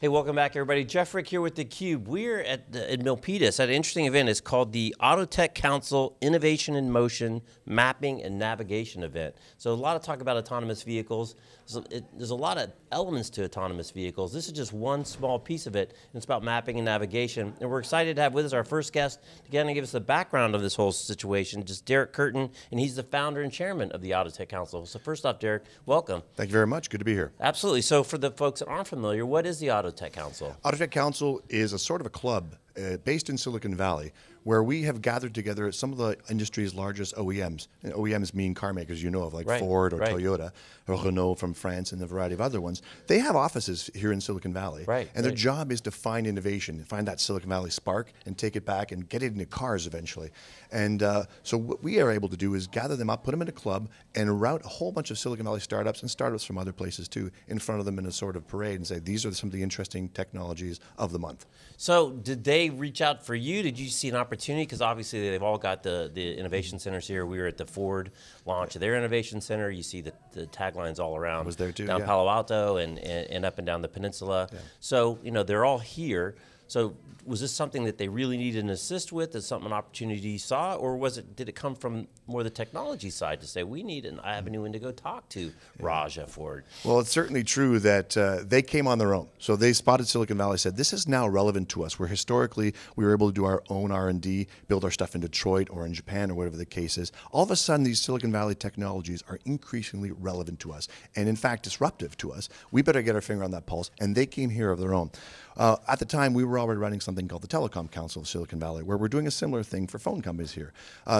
Hey, welcome back everybody. Jeff Frick here with theCUBE. We're at Milpitas at an interesting event. It's called the Auto Tech Council Innovation in Motion Mapping and Navigation event. So a lot of talk about autonomous vehicles. So there's a lot of elements to autonomous vehicles. This is just one small piece of it. It's about mapping and navigation. And we're excited to have with us our first guest to kind of give us the background of this whole situation, just Derek Kerton, and he's the founder and chairman of the Auto Tech Council. So first off, Derek, welcome. Thank you very much, good to be here. Absolutely, so for the folks that aren't familiar, what is the Auto Tech Council? Auto Tech Council is a sort of a club based in Silicon Valley where we have gathered together some of the industry's largest OEMs. And OEMs mean car makers you know of, like Ford or Toyota or Renault from France and a variety of other ones. They have offices here in Silicon Valley. And their job is to find innovation, find that Silicon Valley spark and take it back and get it into cars eventually. And so what we are able to do is gather them up, put them in a club and route a whole bunch of Silicon Valley startups and startups from other places too in front of them in a sort of parade and say, these are some of the interesting technologies of the month. So did they reach out for you? Did you see an opportunity? Because obviously they've all got the innovation centers here. We were at the Ford launch of their innovation center. You see the taglines all around. I was there too, down Palo Alto and up and down the peninsula. So, you know, they're all here. So was this something that they really needed an assist with? Is something an opportunity you saw? Or was it, did it come from more the technology side to say, we need an avenue to go talk to Raj at Ford? Well, it's certainly true that they came on their own. So they spotted Silicon Valley, said, this is now relevant to us. Where historically, we were able to do our own R&D, build our stuff in Detroit or in Japan or whatever the case is. All of a sudden, these Silicon Valley technologies are increasingly relevant to us and, in fact, disruptive to us. We better get our finger on that pulse. And they came here of their own. At the time, we were already running something called the Telecom Council of Silicon Valley, where we're doing a similar thing for phone companies here.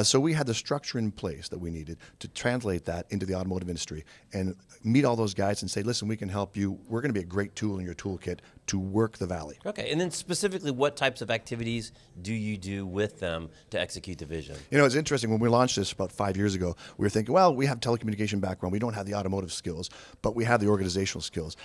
So we had the structure in place that we needed to translate that into the automotive industry and meet all those guys and say, listen, we can help you. We're going to be a great tool in your toolkit to work the valley. Okay, and then specifically, what types of activities do you do with them to execute the vision? You know, it's interesting, when we launched this about 5 years ago, we were thinking, well, we have telecommunication background, we don't have the automotive skills, but we have the organizational skills.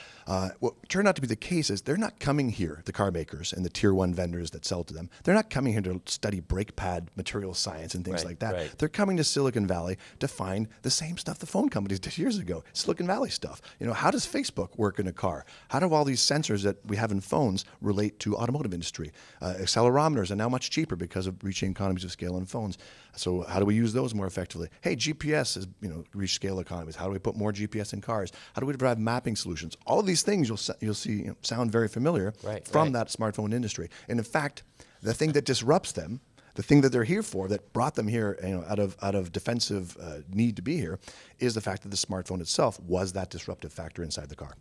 What turned out to be the case is they're not coming here, the car makers and the tier one vendors that sell to them, they're not coming here to study brake pad material science and things like that. They're coming to Silicon Valley to find the same stuff the phone companies did years ago, Silicon Valley stuff. You know, how does Facebook work in a car? How do all these sensors that we have in phones relate to automotive industry? Accelerometers are now much cheaper because of reaching economies of scale in phones. So how do we use those more effectively? Hey, GPS has, you know, reached scale economies. How do we put more GPS in cars? How do we drive mapping solutions? All of these things you'll see, you know, sound very familiar from that smartphone industry. And in fact, the thing that disrupts them, the thing that they're here for, that brought them here, you know, out of defensive need to be here, is the fact that the smartphone itself was that disruptive factor inside the car.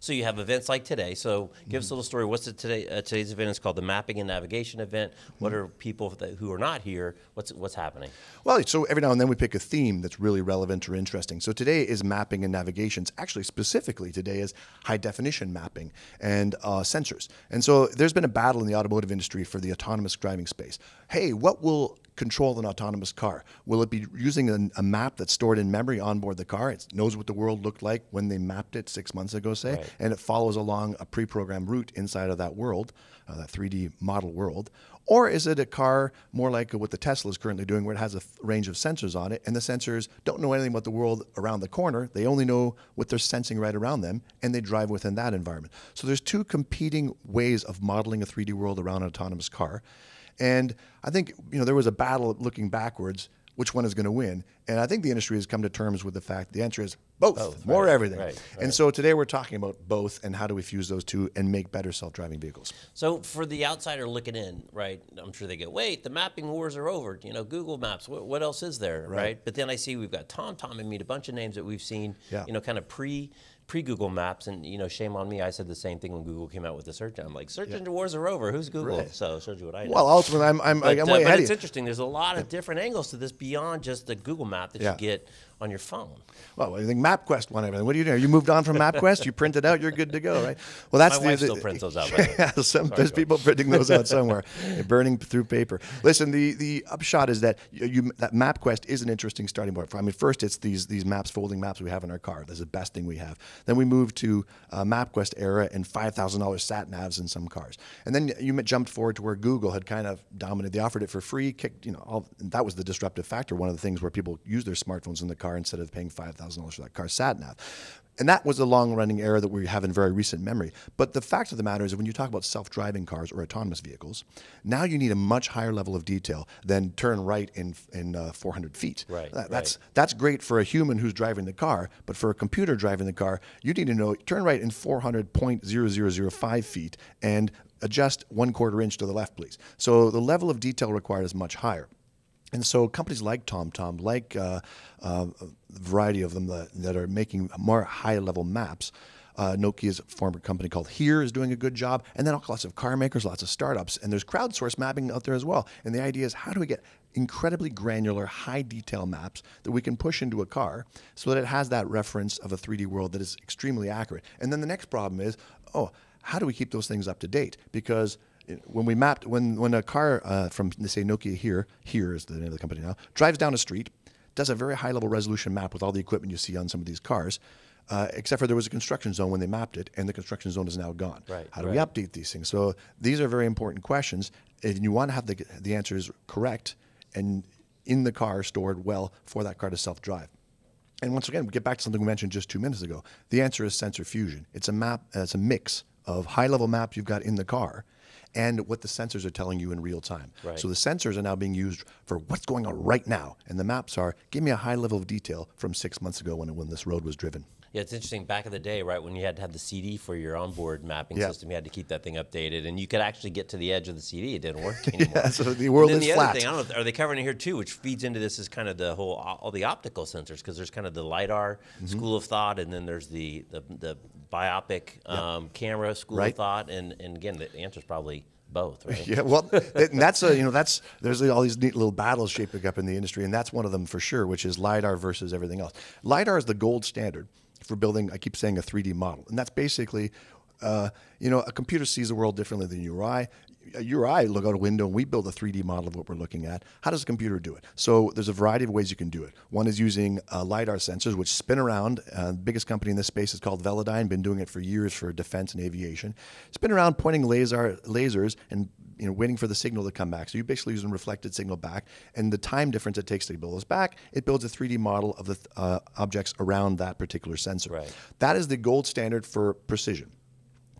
So you have events like today. So give us a little story. What's the today's event is called the Mapping and Navigation event. What are people who are not here? What's happening? Well, so every now and then we pick a theme that's really relevant or interesting. So today is mapping and navigations. Actually, specifically today is high definition mapping and sensors. And so there's been a battle in the automotive industry for the autonomous driving space. Hey, what will control an autonomous car? Will it be using a map that's stored in memory onboard the car? It knows what the world looked like when they mapped it 6 months ago, say, and it follows along a pre-programmed route inside of that world, that 3D model world. Or is it a car more like what the Tesla is currently doing, where it has a range of sensors on it, and the sensors don't know anything about the world around the corner, they only know what they're sensing right around them, and they drive within that environment. So there's two competing ways of modeling a 3D world around an autonomous car. And I think, you know, there was a battle looking backwards, which one is going to win? And I think the industry has come to terms with the fact the answer is both, more everything. And so today we're talking about both and how do we fuse those two and make better self-driving vehicles. So for the outsider looking in, I'm sure they go, wait, the mapping wars are over. You know, Google Maps, what else is there, But then I see we've got TomTom and a bunch of names that we've seen, you know, kind of pre-Google Maps, and you know, shame on me, I said the same thing when Google came out with the search. I'm like, search engine wars are over, who's Google? So I showed you what I know. Well, ultimately, I'm way ahead. But it's interesting, there's a lot of different angles to this beyond just the Google Map that you get on your phone. Well, I think MapQuest won everything. What do you do? You moved on from MapQuest, you print it out, you're good to go, Well, that's my wife still prints those out. There's people printing those out somewhere, burning through paper. Listen, the upshot is that that MapQuest is an interesting starting point. I mean, first it's these maps, folding maps we have in our car. That's the best thing we have. Then we moved to MapQuest era and $5,000 sat navs in some cars. And then you jumped forward to where Google had kind of dominated. They offered it for free, kicked, you know, that was the disruptive factor. One of the things where people use their smartphones in the car car instead of paying $5,000 for that car sat nav. And that was a long-running error that we have in very recent memory. But the fact of the matter is, when you talk about self-driving cars or autonomous vehicles, now you need a much higher level of detail than turn right in 400 feet. Right, that's great for a human who's driving the car, but for a computer driving the car, you need to know turn right in 400.0005 feet and adjust 1/4 inch to the left, please. So the level of detail required is much higher. And so companies like TomTom, like a variety of them that are making more high-level maps, Nokia's former company called Here is doing a good job, and then lots of car makers, lots of startups, and there's crowdsourced mapping out there as well. And the idea is, how do we get incredibly granular, high-detail maps that we can push into a car so that it has that reference of a 3D world that is extremely accurate? And then the next problem is, oh, how do we keep those things up to date? Because when we mapped, when a car from, say, Nokia here is the name of the company now, drives down a street, does a very high-level resolution map with all the equipment you see on some of these cars, except for there was a construction zone when they mapped it, and the construction zone is now gone. Right, how do we update these things? So these are very important questions, and you want to have the answers correct and in the car stored well for that car to self-drive. And once again, we get back to something we mentioned just 2 minutes ago. The answer is sensor fusion. It's a map. It's a mix of high-level maps you've got in the car and what the sensors are telling you in real time. Right. So the sensors are now being used for what's going on right now, and the maps are, give me a high level of detail from 6 months ago when this road was driven. Yeah, it's interesting, back in the day, right, when you had to have the CD for your onboard mapping system, you had to keep that thing updated, and you could actually get to the edge of the CD, it didn't work anymore. Yeah, so the world is flat. Other thing, I don't know, are they covering it here too, which feeds into this is kind of the whole, all the optical sensors, because there's kind of the LiDAR school of thought, and then there's the biopic camera school of thought, and again, the answer's probably both, right? Yeah, well, and that's a, you know, that's, there's all these neat little battles shaping up in the industry, and that's one of them for sure, which is LiDAR versus everything else. LiDAR is the gold standard for building, I keep saying, a 3D model, and that's basically, you know, a computer sees the world differently than you or I. You or I look out a window and we build a 3D model of what we're looking at. How does a computer do it? So there's a variety of ways you can do it. One is using LiDAR sensors, which spin around. The biggest company in this space is called Velodyne, been doing it for years for defense and aviation. Spin around pointing lasers and, you know, waiting for the signal to come back. So you basically use a reflected signal back, and the time difference it takes to build those back, it builds a 3D model of the objects around that particular sensor. Right. That is the gold standard for precision.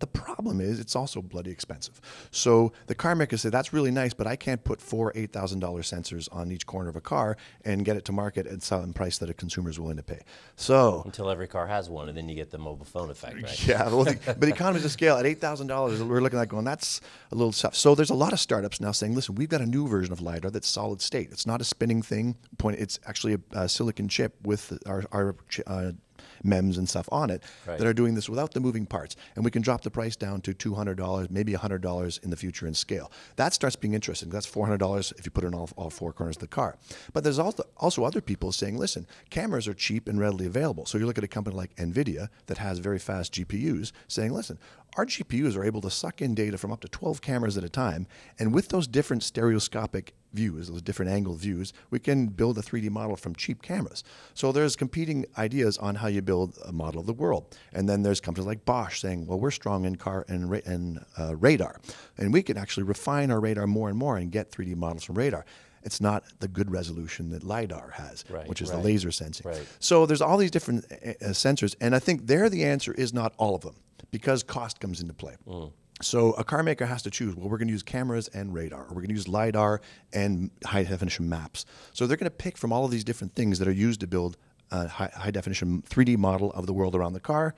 The problem is it's also bloody expensive. So the car makers say, that's really nice, but I can't put four $8,000 sensors on each corner of a car and get it to market at some price that a consumer is willing to pay. So until every car has one, and then you get the mobile phone effect, right? Yeah, well, but economies of scale at $8,000, we're looking at going, that's a little tough. So there's a lot of startups now saying, listen, we've got a new version of LiDAR that's solid state. It's not a spinning thing. It's actually a silicon chip with our MEMS and stuff on it that are doing this without the moving parts. And we can drop the price down to $200, maybe $100 in the future in scale. That starts being interesting. That's $400 if you put it in all four corners of the car. But there's also other people saying, listen, cameras are cheap and readily available. So you look at a company like NVIDIA that has very fast GPUs saying, listen, our GPUs are able to suck in data from up to 12 cameras at a time. And with those different stereoscopic views, those different angle views, we can build a 3D model from cheap cameras. So there's competing ideas on how you build a model of the world. And then there's companies like Bosch saying, well, we're strong in car and radar, and we can actually refine our radar more and more and get 3D models from radar. It's not the good resolution that LiDAR has, which is the laser sensing. Right. So there's all these different sensors, and I think there the answer is not all of them, because cost comes into play. Mm. So a car maker has to choose, well, we're going to use cameras and radar, or we're going to use LiDAR and high-definition maps. So they're going to pick from all of these different things that are used to build a high-definition 3D model of the world around the car.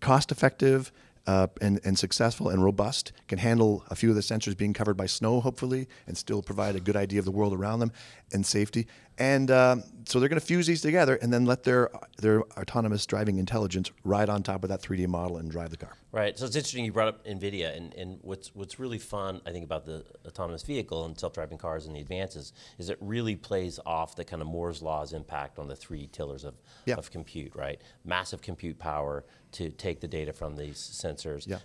Cost-effective and successful and robust, can handle a few of the sensors being covered by snow, hopefully, and still provide a good idea of the world around them, and safety. And so they're going to fuse these together and then let their autonomous driving intelligence ride on top of that 3D model and drive the car. Right, so it's interesting you brought up NVIDIA, and what's really fun, I think, about the autonomous vehicle and self-driving cars and the advances is it really plays off the kind of Moore's Law's impact on the three pillars of compute, right? Massive compute power to take the data from these sensors,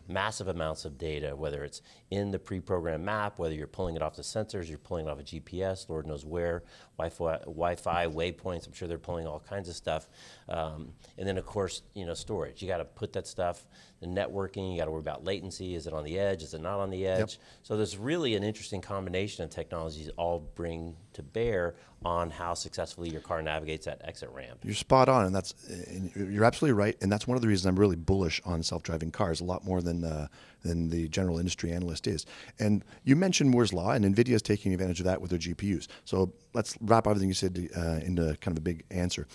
massive amounts of data, whether it's in the pre-programmed map, whether you're pulling it off the sensors, you're pulling it off a GPS, Lord knows where, Wi-Fi, Wi-Fi waypoints. I'm sure they're pulling all kinds of stuff. And then of course, storage. You got to put that stuff, the networking, you got to worry about latency. Is it on the edge? Is it not on the edge? Yep. So there's really an interesting combination of technologies all bring to bear on how successfully your car navigates that exit ramp. You're spot on, and you're absolutely right, and that's one of the reasons I'm really bullish on self-driving cars, a lot more than the general industry analyst is. And you mentioned Moore's Law, and NVIDIA is taking advantage of that with their GPUs. So let's wrap everything you said into kind of a big answer.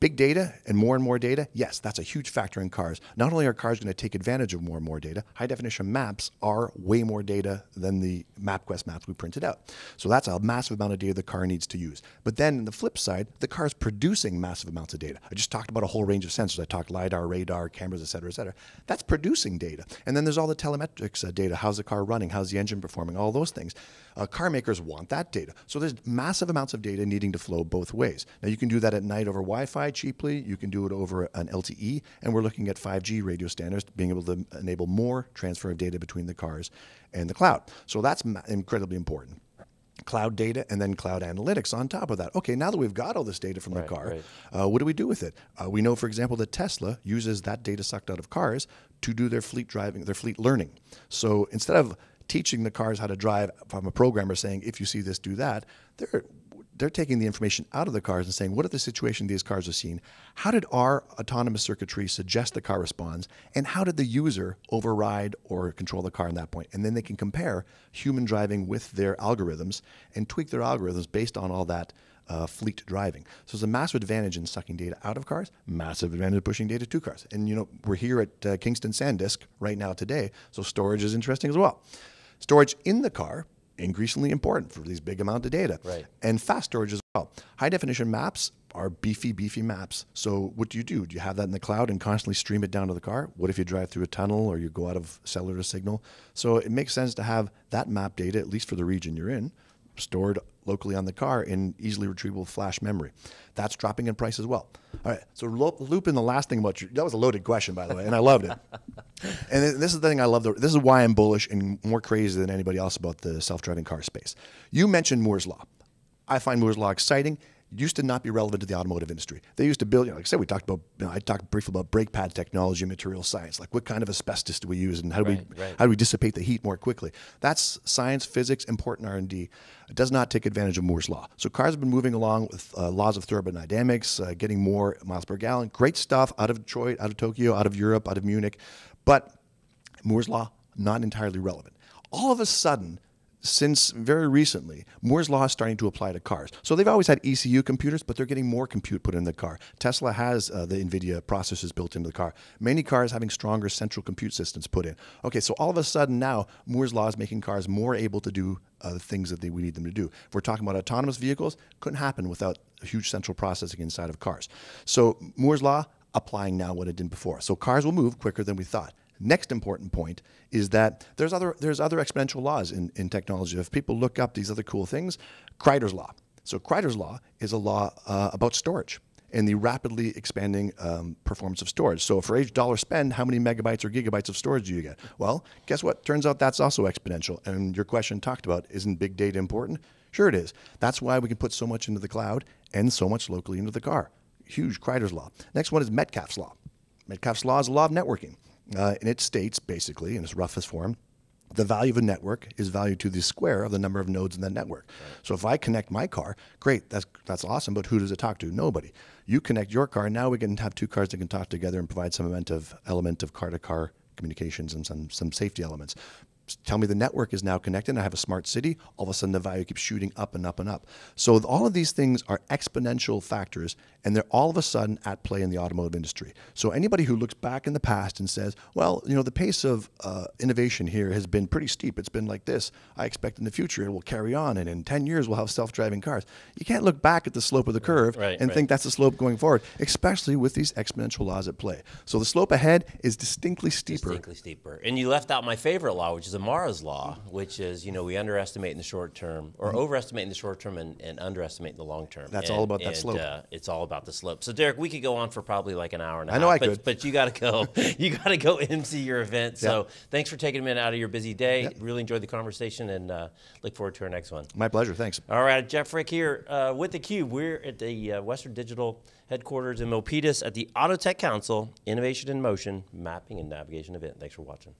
Big data and more data, yes, that's a huge factor in cars. Not only are cars going to take advantage of more and more data, high-definition maps are way more data than the MapQuest maps we printed out. So that's a massive amount of data the car needs to use. But then, the flip side, the car's producing massive amounts of data. I just talked about a whole range of sensors. I talked LiDAR, radar, cameras, et cetera, et cetera. That's producing data. And then there's all the telemetrics data. How's the car running? How's the engine performing? All those things. Car makers want that data. So there's massive amounts of data needing to flow both ways. Now, you can do that at night over Wi-Fi cheaply. You can do it over an LTE. And we're looking at 5G radio standards, being able to enable more transfer of data between the cars and the cloud. So that's incredibly important. Cloud data and then cloud analytics on top of that. Okay, now that we've got all this data from the car, what do we do with it? We know, for example, that Tesla uses that data sucked out of cars to do their fleet driving, their fleet learning. So instead of teaching the cars how to drive from a programmer saying, if you see this, do that, they're taking the information out of the cars and saying, what are the situation these cars are seeing? How did our autonomous circuitry suggest the car responds? And how did the user override or control the car in that point? And then they can compare human driving with their algorithms and tweak their algorithms based on all that fleet driving. So there's a massive advantage in sucking data out of cars, massive advantage of pushing data to cars. And we're here at Kingston SanDisk right now today, so storage is interesting as well. Storage in the car, increasingly important for these big amount of data. Right. And fast storage as well. High definition maps are beefy maps. So what do? Do you have that in the cloud and constantly stream it down to the car? What if you drive through a tunnel or you go out of cellular signal? So it makes sense to have that map data, at least for the region you're in, stored locally on the car in easily retrievable flash memory. That's dropping in price as well. All right, so loop in the last thing about you. That was a loaded question, by the way, and I loved it. And this is the thing I love. This is why I'm bullish and more crazy than anybody else about the self-driving car space. You mentioned Moore's Law. I find Moore's Law exciting. It used to not be relevant to the automotive industry. They used to build, like I said, we talked about, I talked briefly about brake pad technology and material science, like what kind of asbestos do we use and how do we dissipate the heat more quickly? That's science, physics, important R&D. It does not take advantage of Moore's Law. So cars have been moving along with laws of thermodynamics, getting more miles per gallon, great stuff out of Detroit, out of Tokyo, out of Europe, out of Munich, but Moore's Law, not entirely relevant. All of a sudden, since very recently, Moore's Law is starting to apply to cars. So they've always had ECU computers, but they're getting more compute put in the car. Tesla has the NVIDIA processors built into the car. Many cars having stronger central compute systems put in. Okay, so all of a sudden now, Moore's Law is making cars more able to do the things that we need them to do. If we're talking about autonomous vehicles, couldn't happen without huge central processing inside of cars. So Moore's Law applying now what it did before. So cars will move quicker than we thought. Next important point is that there's other exponential laws in technology. If people look up these other cool things, Kreider's law. So Kreider's law is a law about storage and the rapidly expanding performance of storage. So for each dollar spent, how many megabytes or gigabytes of storage do you get? Well, guess what? Turns out that's also exponential. And your question talked about, isn't big data important? Sure it is. That's why we can put so much into the cloud and so much locally into the car. Huge Kreider's law. Next one is Metcalfe's law. Metcalfe's law is a law of networking. And it states, basically, in its roughest form, the value of a network is value to the square of the number of nodes in the network. Right. So if I connect my car, great, that's awesome, but who does it talk to? Nobody. You connect your car, now we can have two cars that can talk together and provide some element of car-to-car communications and some safety elements. Tell me the network is now connected and I have a smart city, all of a sudden the value keeps shooting up and up and up. So all of these things are exponential factors and they're all of a sudden at play in the automotive industry. So anybody who looks back in the past and says, well, the pace of innovation here has been pretty steep. It's been like this. I expect in the future it will carry on and in 10 years we'll have self-driving cars. You can't look back at the slope of the curve and think that's the slope going forward, especially with these exponential laws at play. So the slope ahead is distinctly steeper. And you left out my favorite law, which is Zamara's law, which is, you know, we underestimate in the short term, or overestimate in the short term and underestimate in the long term. That's all about that slope. It's all about the slope. So Derek, we could go on for probably like an hour and a half. I know I could. But you got to go. You got to go MC your event. So thanks for taking a minute out of your busy day. Really enjoyed the conversation and look forward to our next one. My pleasure. Thanks. All right, Jeff Frick here with theCUBE. We're at the Western Digital headquarters in Milpitas at the Auto Tech Council Innovation in Motion Mapping and Navigation event. Thanks for watching.